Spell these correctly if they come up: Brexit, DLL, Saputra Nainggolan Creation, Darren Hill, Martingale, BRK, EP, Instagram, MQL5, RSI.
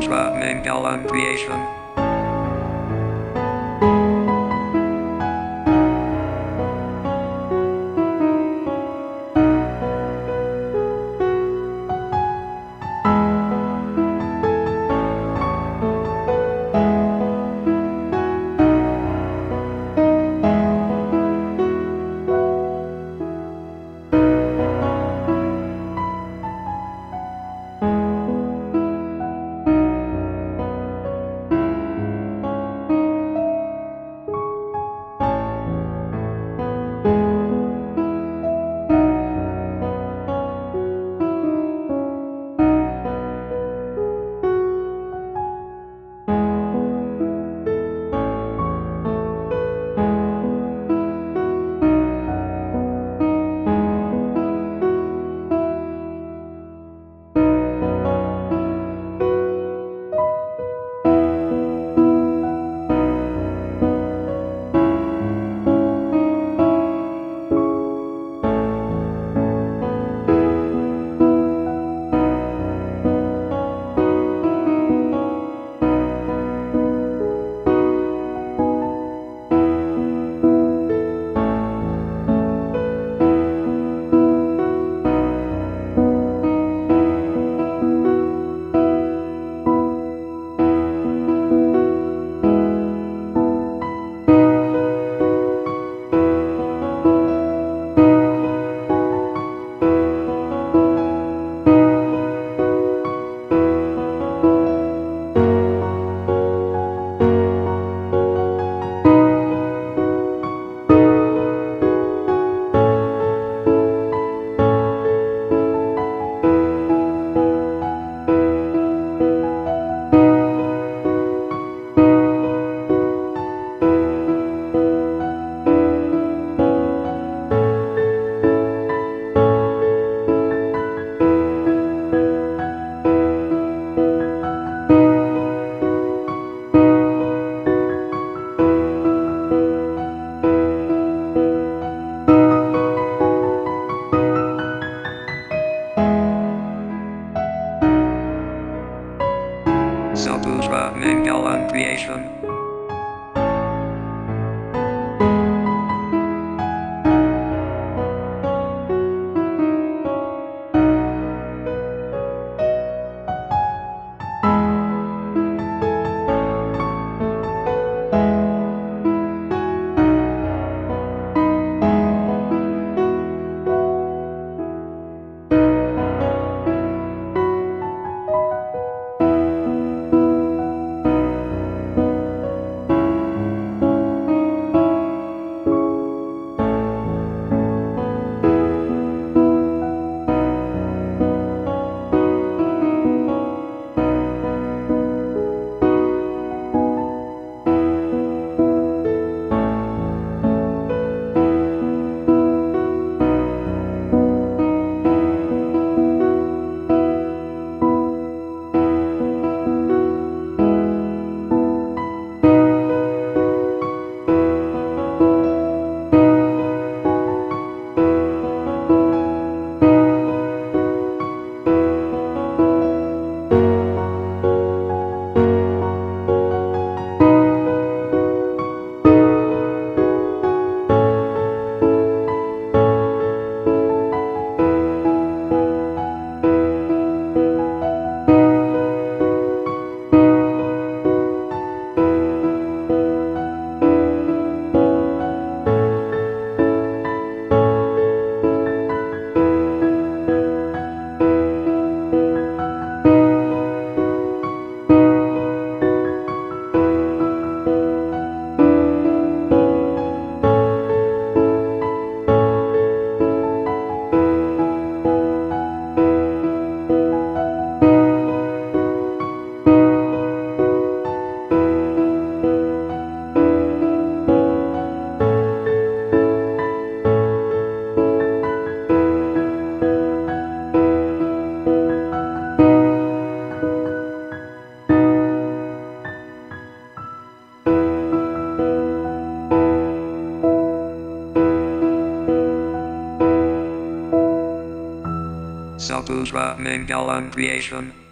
Saputra Nainggolan Creation. Saputra Nainggolan Creation. Saputra Nainggolan Creation.